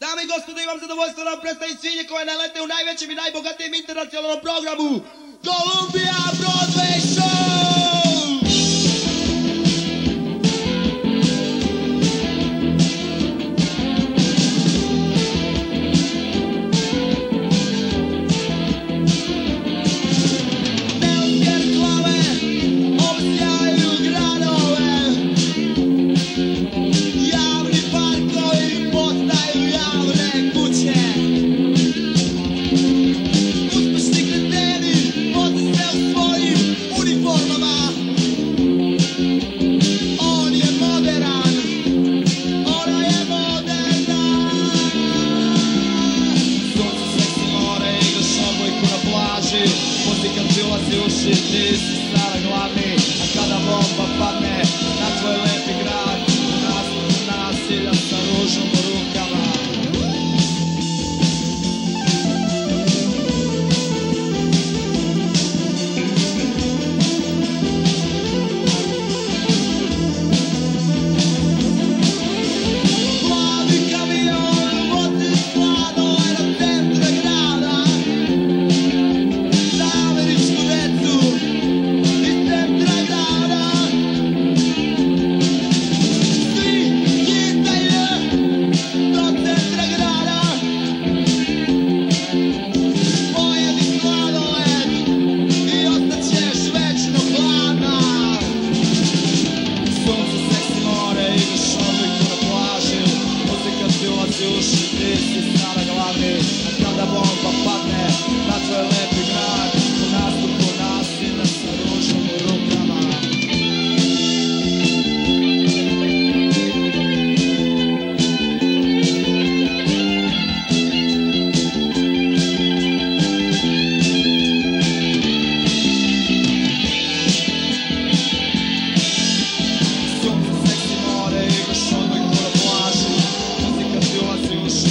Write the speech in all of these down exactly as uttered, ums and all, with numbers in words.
Dame i gospodo, imam zadovoljstvo da vam predstavim svinje koje najletnije u najvećem i najbogatijem internacionalnom programu Columbia Broadway Show! Thank you.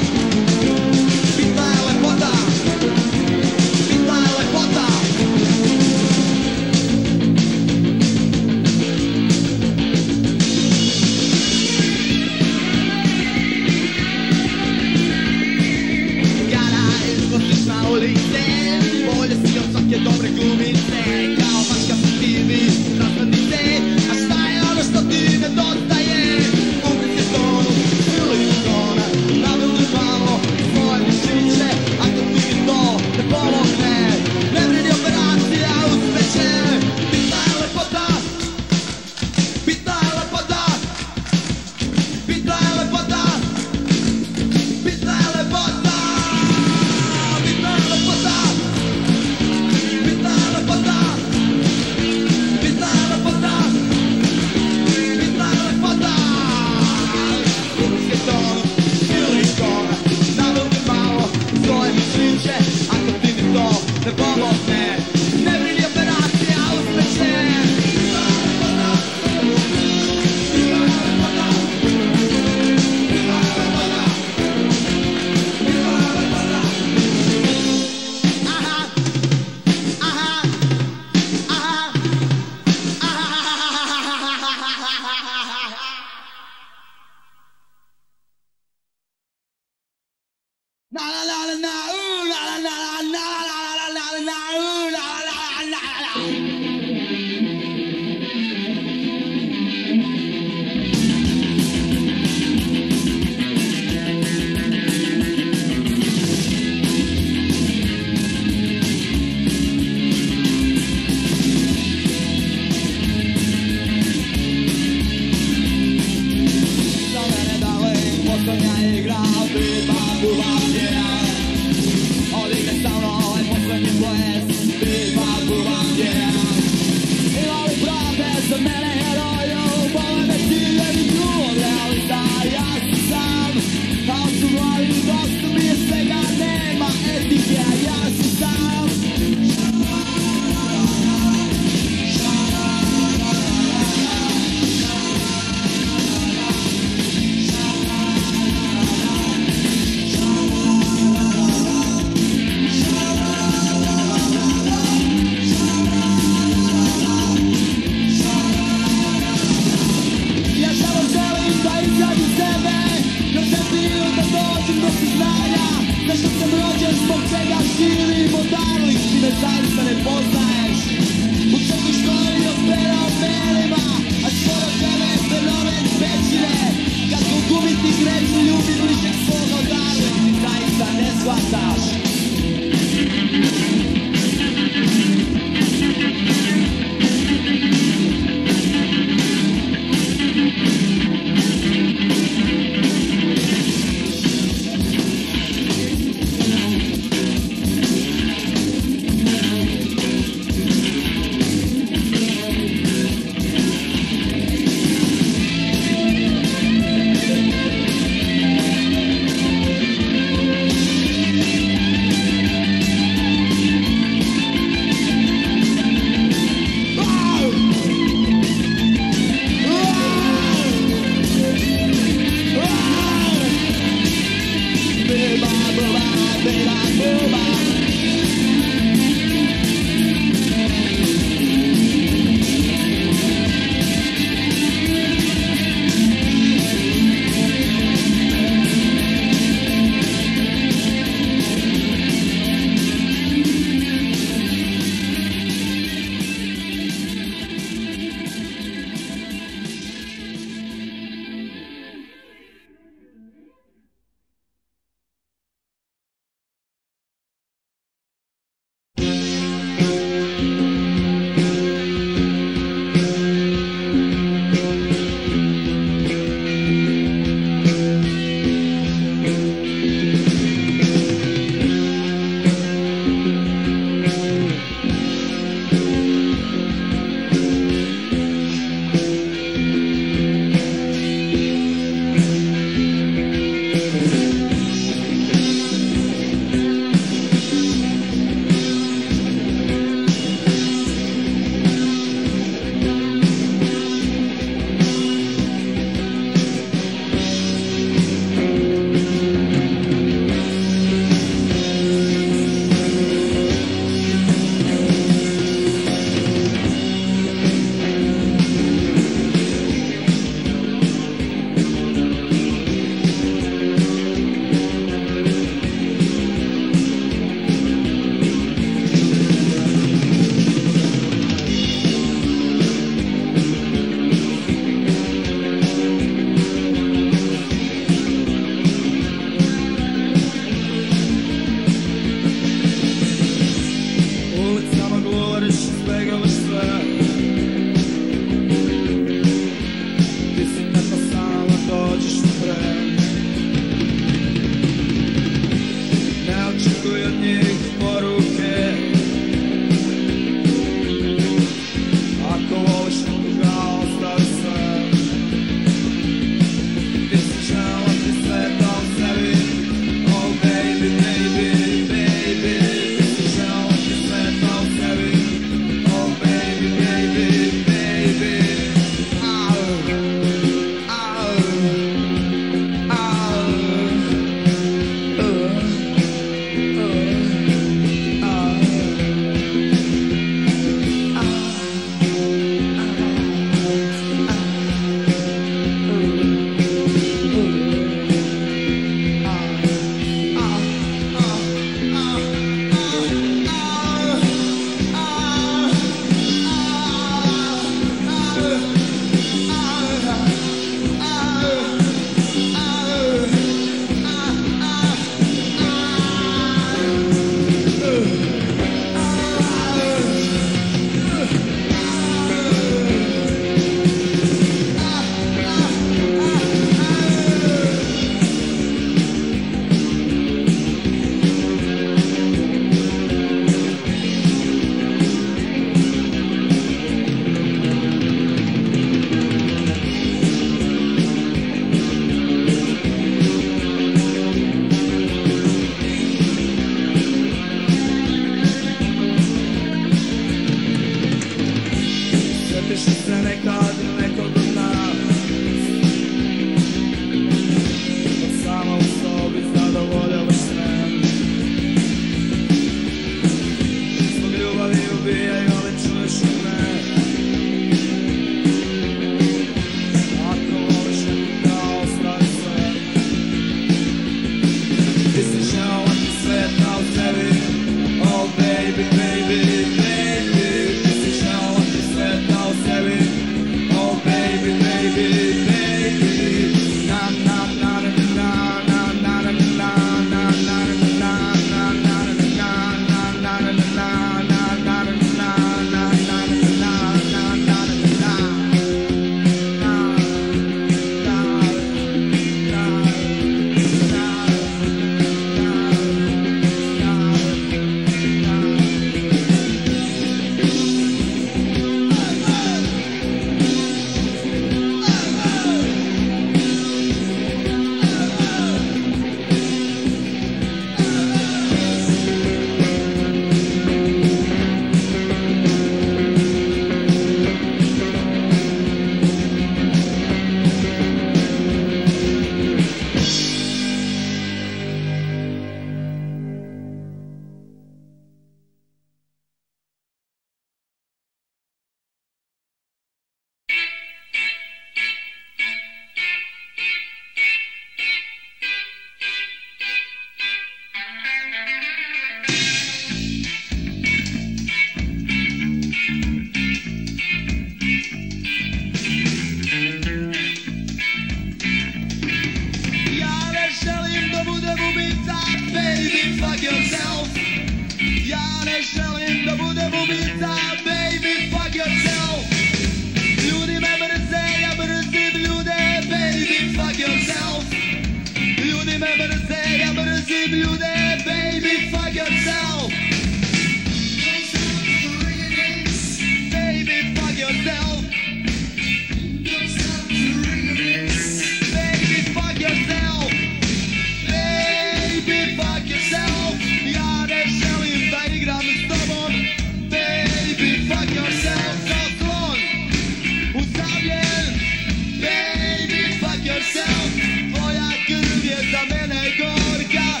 Yourself, voy a escribir esa mena y corca.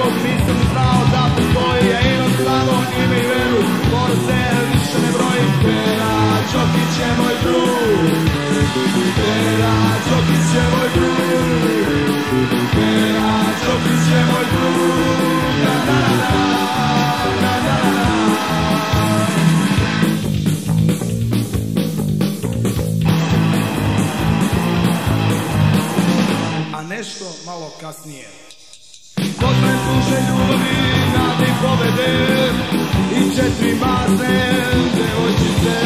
kompisam znao da postoji, a imam samo ime I veru, moram se više ne brojim. Pera Đokić je moj drug, Pera Đokić je moj drug, Pera Đokić je moj drug. Da da da da da da. Nešto malo kasnije. Poznajem duže ljubavi, nadi pobede I četiri mazne devojčice,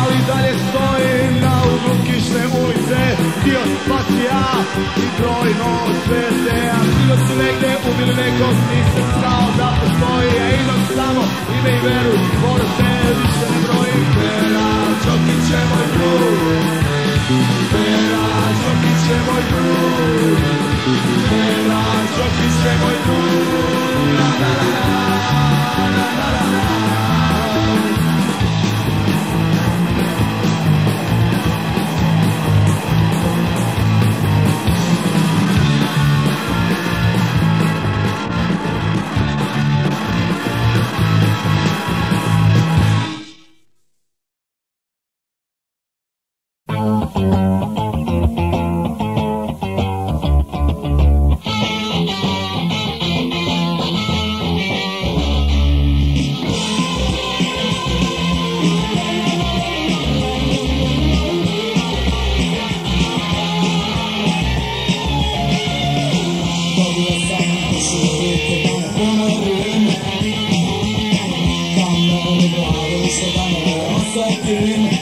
ali dalje stojim na uglu Kišne ulice, dio spasija I trojno zvijezde, a sigurno su negdje ubili nekog, nisam znao da postoji, a imam samo ime I veru, moram se više ne brojim. Pera Đokić je moj drug, Pera Đokić je moj drug, Pera Đokić je moj drug. La la la la, la la la la. Thank you.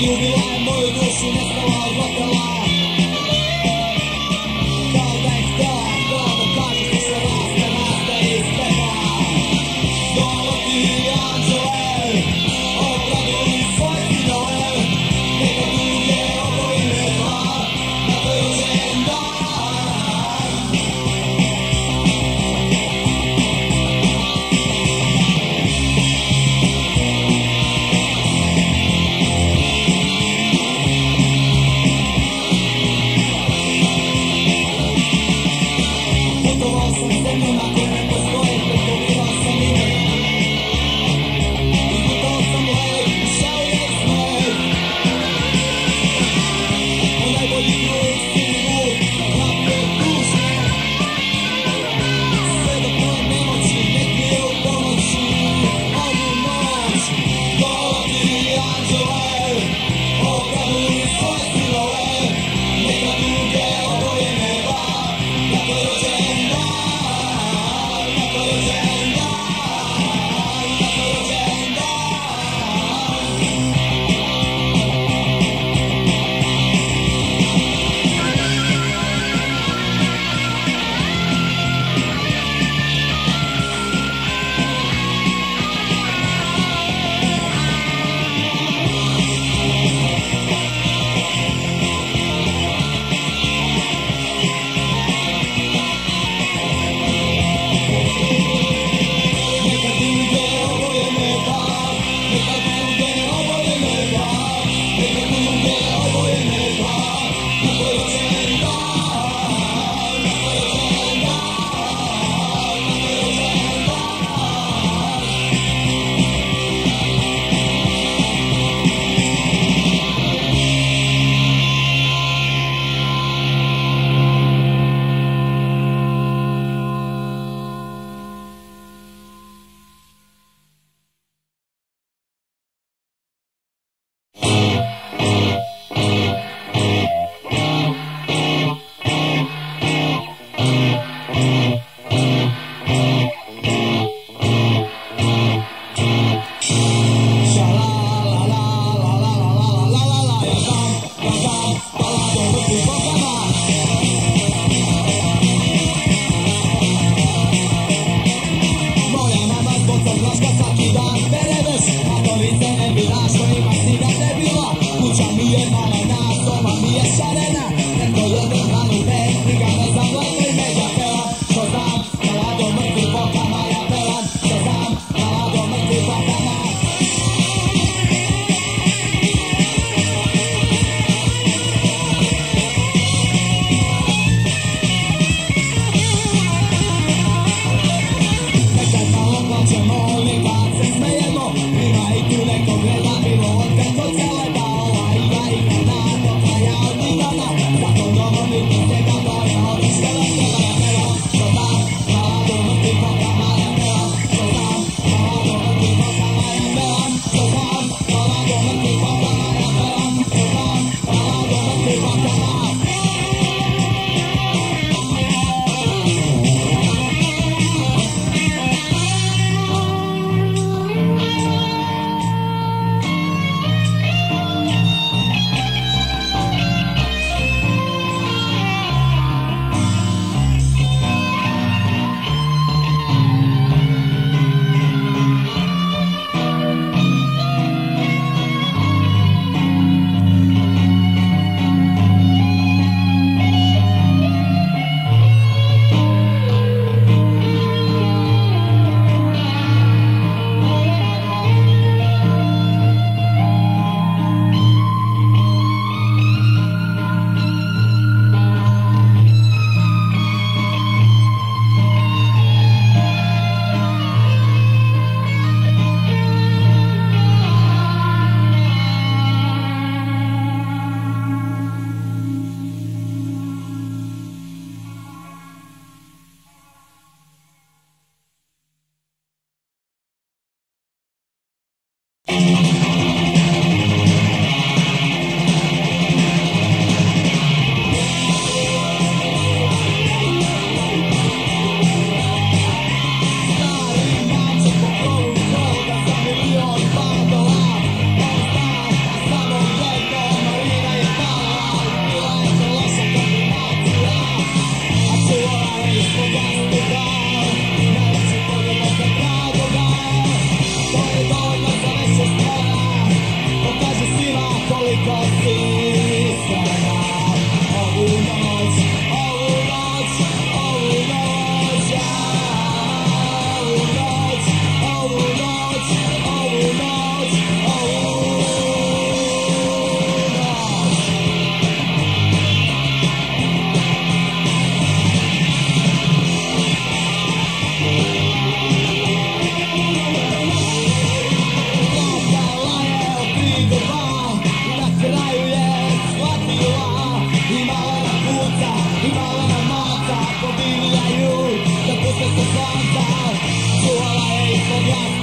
jubilar, mój duszy nie stała odwrotała. Kardek tak, to dokaże jeszcze raz, dwunasta jest pecha. Dorothy i Angel, obraduj swój finał. Tego długie obojmy dwa, na to już nie daj. Let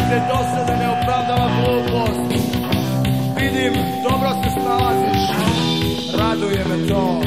nemojte dosta da ne opravdava glupost. Vidim, dobro se snalaziš, raduje me to.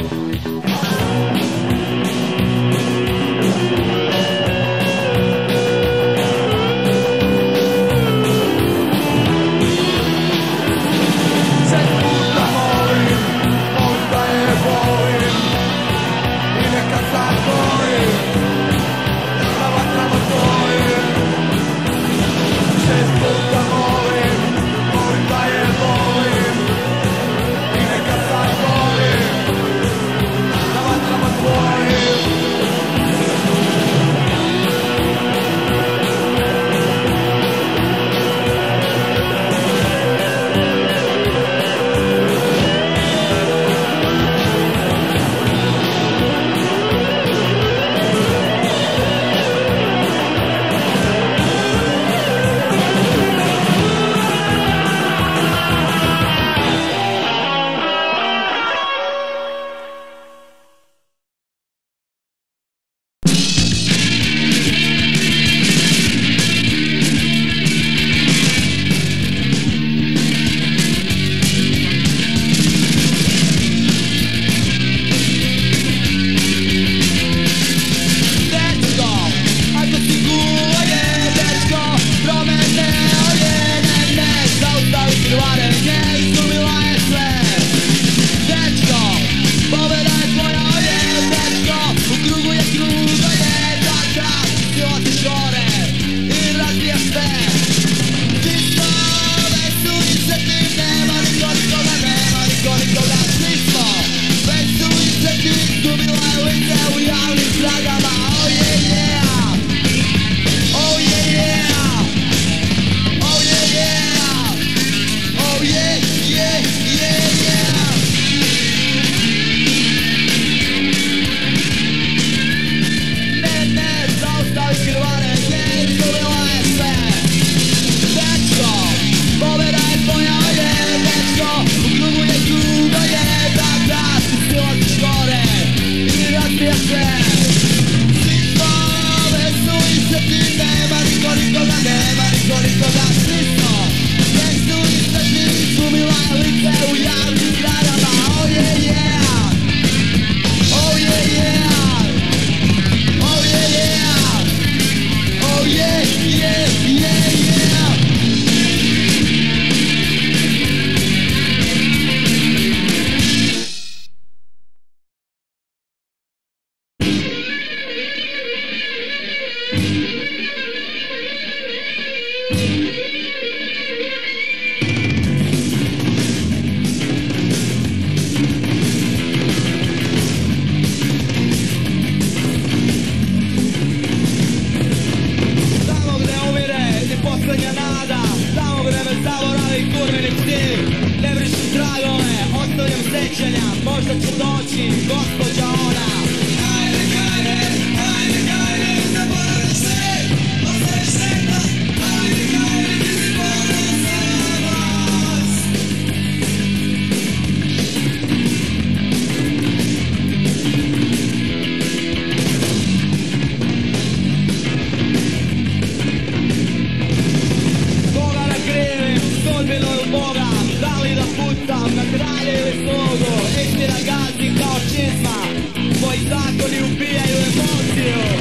Ragazzi kao čizma, tvoji zakoni ubijaju emociju.